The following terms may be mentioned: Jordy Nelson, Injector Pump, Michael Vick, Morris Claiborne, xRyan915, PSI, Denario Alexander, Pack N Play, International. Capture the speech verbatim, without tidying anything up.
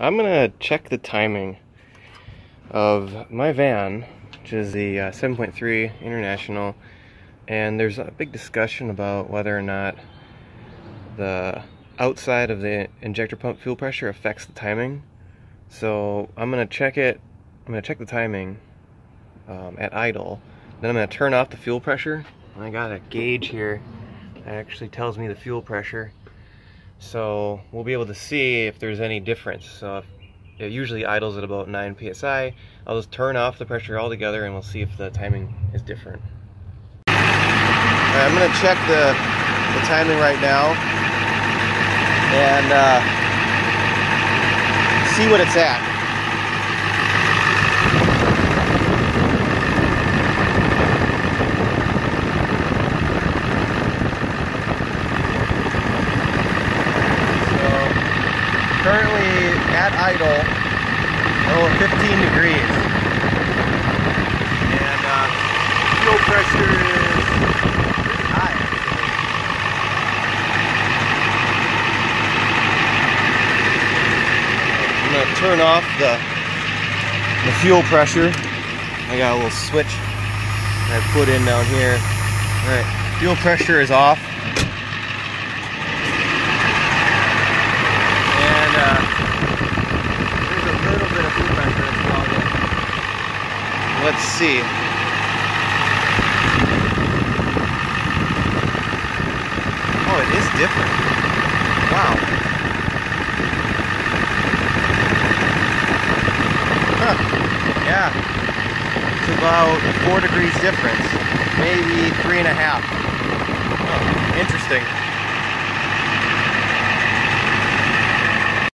I'm gonna check the timing of my van, which is the uh, seven point three International, and there's a big discussion about whether or not the outside of the injector pump fuel pressure affects the timing. So I'm gonna check it, I'm gonna check the timing um, at idle, then I'm gonna turn off the fuel pressure, and I got a gauge here that actually tells me the fuel pressure. So we'll be able to see if there's any difference. So if it usually idles at about nine P S I. I'll just turn off the pressure altogether and we'll see if the timing is different. All right, I'm gonna check the, the timing right now and uh, see what it's at. Currently at idle, oh, fifteen degrees, and uh, fuel pressure is pretty high. I'm gonna turn off the the fuel pressure. I got a little switch that I put in down here. All right, fuel pressure is off. Let's see. Oh, it is different. Wow. Huh. Yeah. It's about four degrees difference. Maybe three and a half. Oh, interesting.